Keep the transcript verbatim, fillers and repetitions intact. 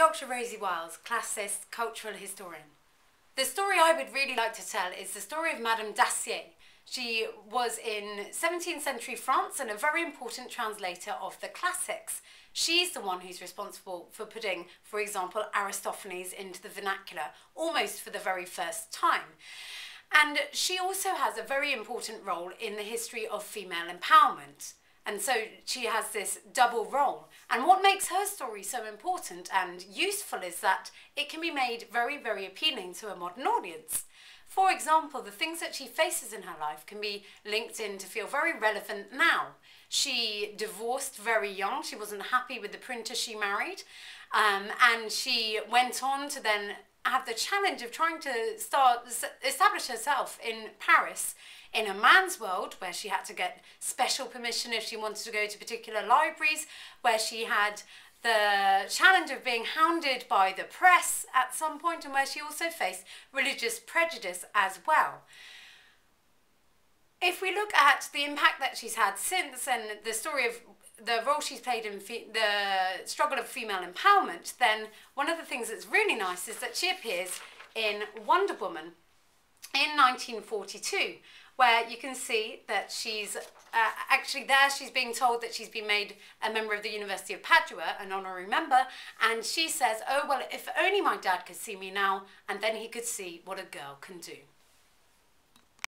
Doctor Rosie Wyles, classicist, cultural historian. The story I would really like to tell is the story of Madame Dacier. She was in seventeenth century France and a very important translator of the classics. She's the one who's responsible for putting, for example, Aristophanes into the vernacular, almost for the very first time. And she also has a very important role in the history of female empowerment. And so she has this double role. And what makes her story so important and useful is that it can be made very, very appealing to a modern audience. For example, the things that she faces in her life can be linked in to feel very relevant now. She divorced very young. She wasn't happy with the printer she married. Um, and she went on to then have the challenge of trying to start establish herself in Paris in a man's world, where she had to get special permission if she wanted to go to particular libraries, where she had the challenge of being hounded by the press at some point, and where she also faced religious prejudice as well. If we look at the impact that she's had since and the story of the role she's played in fe the struggle of female empowerment, then one of the things that's really nice is that she appears in Wonder Woman in nineteen forty-two, where you can see that she's uh, actually there. She's being told that she's been made a member of the University of Padua, an honorary member, and she says, "Oh, well, if only my dad could see me now, and then he could see what a girl can do."